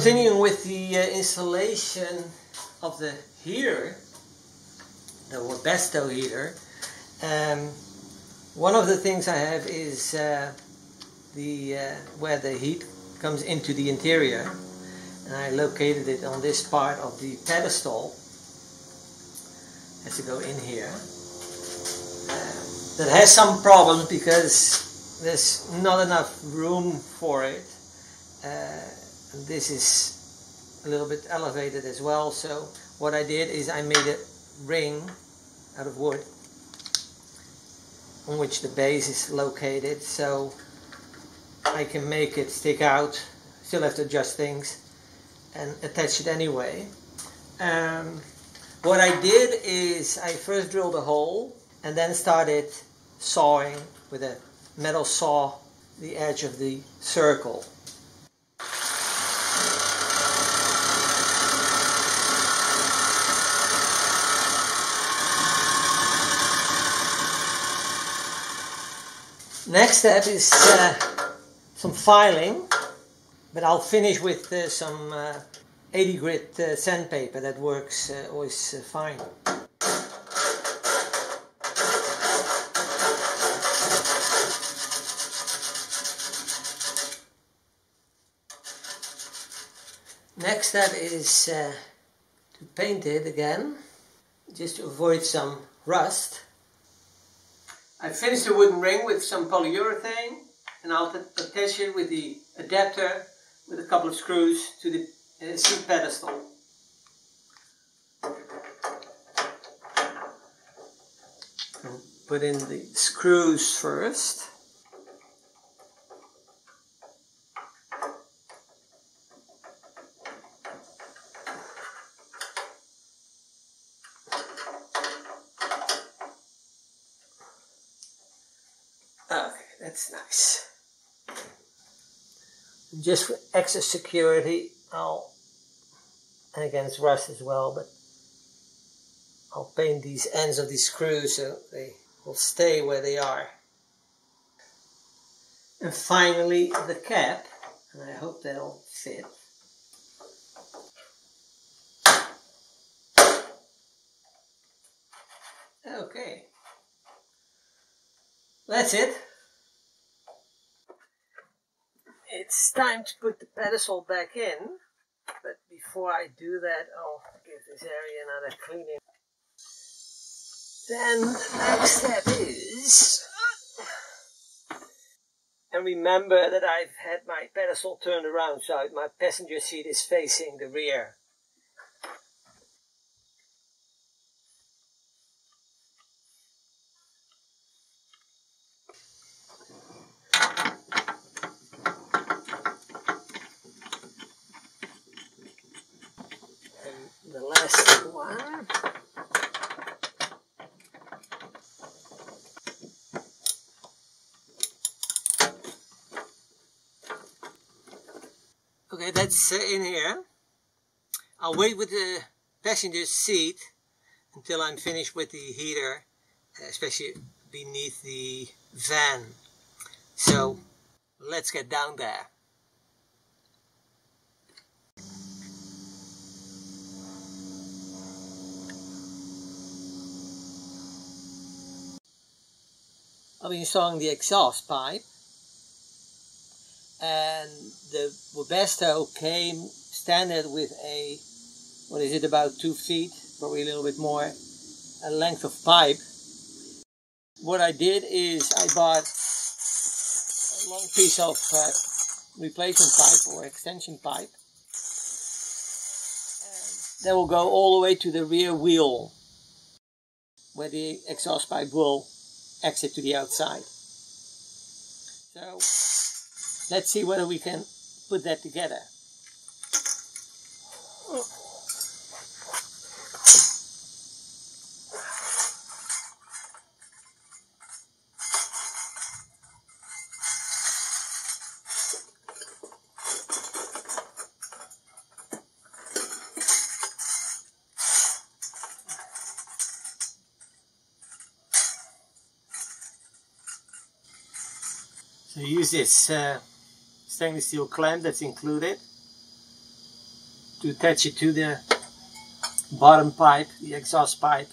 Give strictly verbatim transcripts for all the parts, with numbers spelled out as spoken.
Continuing with the uh, installation of the heater, the Webasto heater, um, one of the things I have is uh, the uh, where the heat comes into the interior, and I located it on this part of the pedestal. It has to go in here. Uh, that has some problems because there's not enough room for it. Uh, And this is a little bit elevated as well, so what I did is I made a ring out of wood on which the base is located, so I can make it stick out. Still have to adjust things and attach it anyway. Um, what I did is I first drilled a hole and then started sawing with a metal saw the edge of the circle. Next step is uh, some filing, but I'll finish with uh, some uh, eighty grit uh, sandpaper. That works uh, always uh, fine. Next step is uh, to paint it again, just to avoid some rust. I finished the wooden ring with some polyurethane, and I'll attach it with the adapter with a couple of screws to the uh, seat pedestal. And put in the screws first. That's nice. Just for extra security, I'll, and against rust as well, but I'll paint these ends of these screws so they will stay where they are. And finally, the cap, and I hope that'll fit. Okay. That's it. It's time to put the pedestal back in, but before I do that, I'll give this area another cleaning. Then the next step is, and remember that I've had my pedestal turned around, so my passenger seat is facing the rear. The last one. Okay, that's uh, in here. I'll wait with the passenger seat until I'm finished with the heater, especially beneath the van. So let's get down there. I'll be installing the exhaust pipe, and the Webasto came standard with a, what is it, about two feet, probably a little bit more, a length of pipe. What I did is I bought a long piece of uh, replacement pipe or extension pipe, and that will go all the way to the rear wheel, where the exhaust pipe will exit to the outside. So let's see whether we can put that together. So use this uh, stainless steel clamp that's included, to attach it to the bottom pipe, the exhaust pipe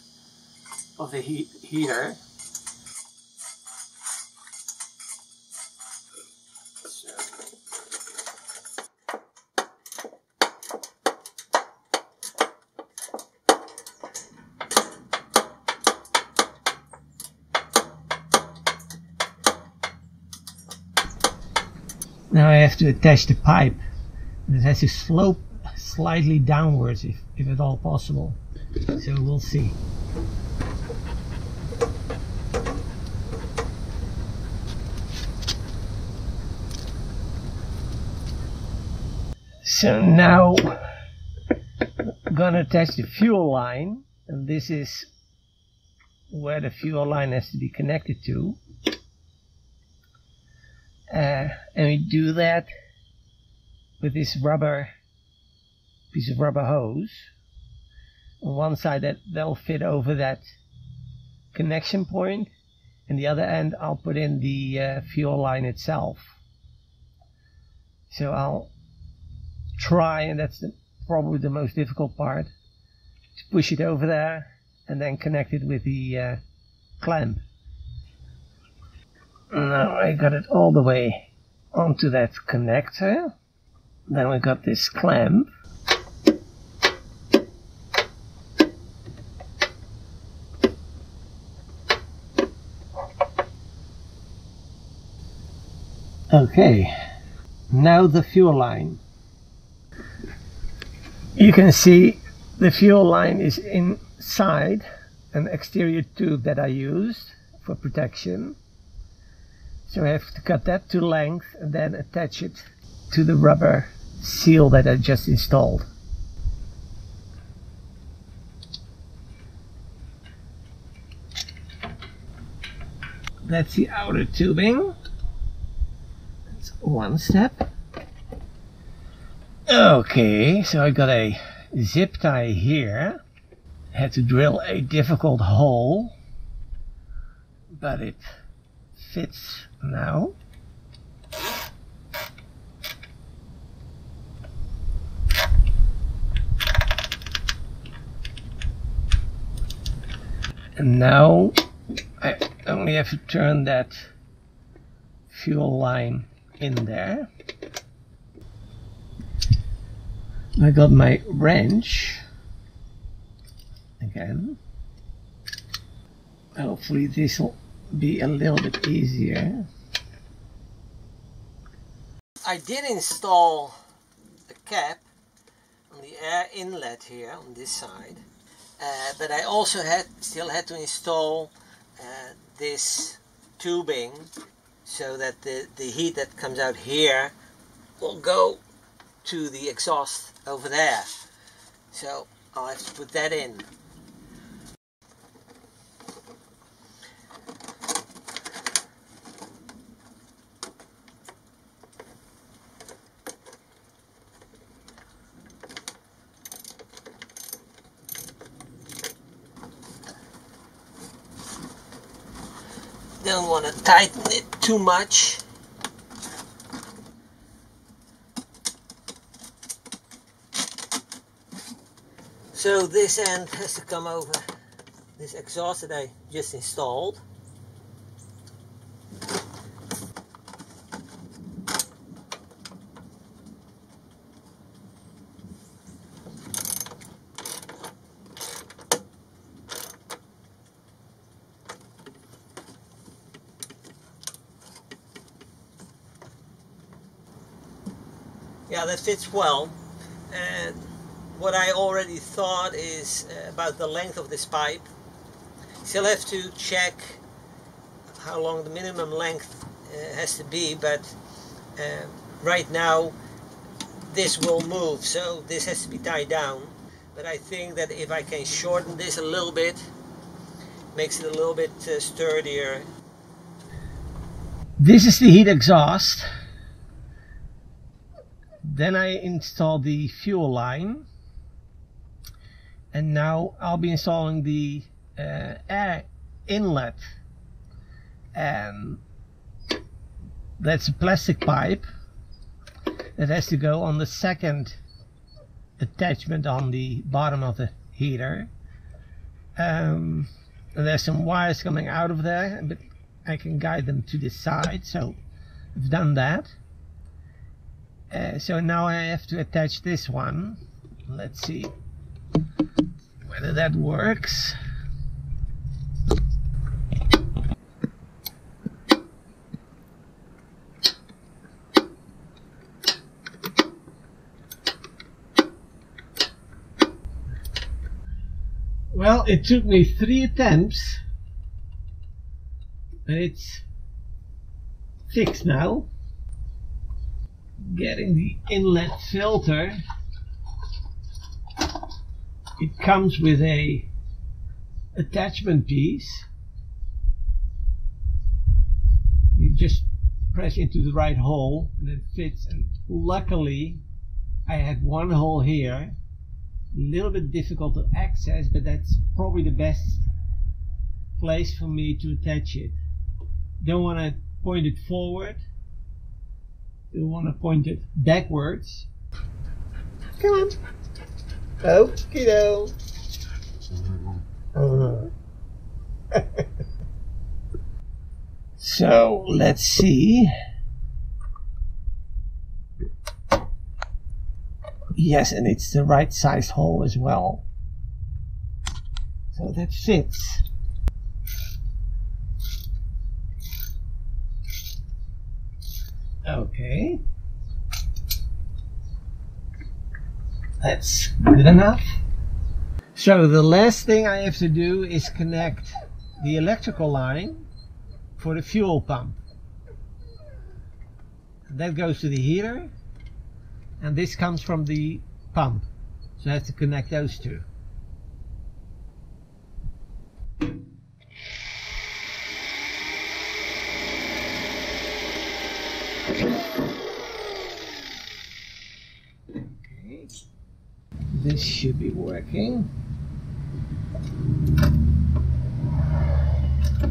of the heat heater. Now I have to attach the pipe, and it has to slope slightly downwards if, if at all possible, so we'll see. So now I'm gonna attach the fuel line, and this is where the fuel line has to be connected to. Uh, and we do that with this rubber piece of rubber hose. On one side that that'll fit over that connection point, and the other end I'll put in the uh, fuel line itself. So I'll try, and that's the, probably the most difficult part, to push it over there and then connect it with the uh, clamp. Now I got it all the way onto that connector. Then we got this clamp. Okay, now the fuel line. You can see the fuel line is inside an exterior tube that I used for protection. So I have to cut that to length and then attach it to the rubber seal that I just installed. That's the outer tubing. That's one step. Okay, so I got a zip tie here. I had to drill a difficult hole, but it fits now. And now I only have to turn that fuel line in there. I got my wrench again. Hopefully this will be a little bit easier. I did install a cap on the air inlet here on this side, uh, but I also had still had to install uh, this tubing so that the, the heat that comes out here will go to the exhaust over there. So I'll have to put that in. Don't want to tighten it too much. So this end has to come over this exhaust that I just installed. Yeah, that fits well, and what I already thought is uh, about the length of this pipe. Still have to check how long the minimum length uh, has to be, but uh, right now this will move, so this has to be tied down. But I think that if I can shorten this a little bit, makes it a little bit uh, sturdier. This is the heat exhaust. Then I install the fuel line, and now I'll be installing the uh, air inlet, and that's a plastic pipe that has to go on the second attachment on the bottom of the heater. Um, and there's some wires coming out of there, but I can guide them to this side, so I've done that. Uh, so now I have to attach this one. Let's see whether that works. Well, it took me three attempts, but it's fixed now. Getting the inlet filter, it comes with a attachment piece. You just press into the right hole and it fits, and luckily I had one hole here, a little bit difficult to access, but that's probably the best place for me to attach it. Don't want to point it forward, you want to point it backwards. Come on. Okie doke. Uh. So let's see. Yes, and it's the right size hole as well. So that fits. Okay. That's good enough. So the last thing I have to do is connect the electrical line for the fuel pump. That goes to the heater, and this comes from the pump. So I have to connect those two. Okay. This should be working.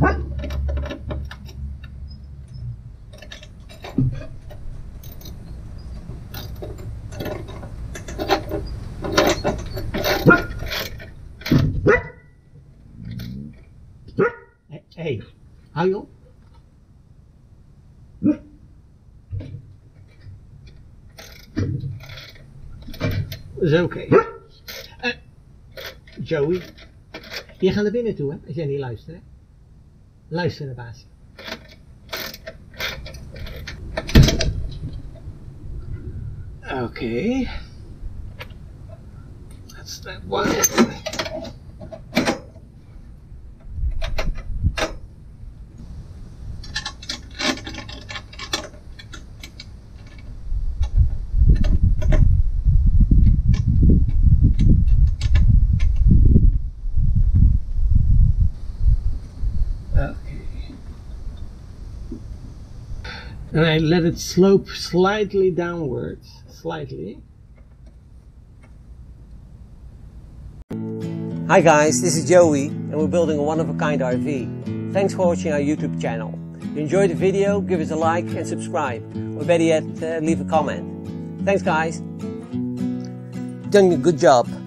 Huh? Hey, how you? Is okay. Uh, Joey, je gaat naar binnen toe, hè? Als jij niet luistert, hè? Luister naar baas. Okay. That's that one. And I let it slope slightly downwards, slightly. Hi guys, this is Joey and we're building a one-of-a-kind R V. Thanks for watching our YouTube channel. If you enjoyed the video, give us a like and subscribe. Or better yet, uh, leave a comment. Thanks guys. You've done a good job.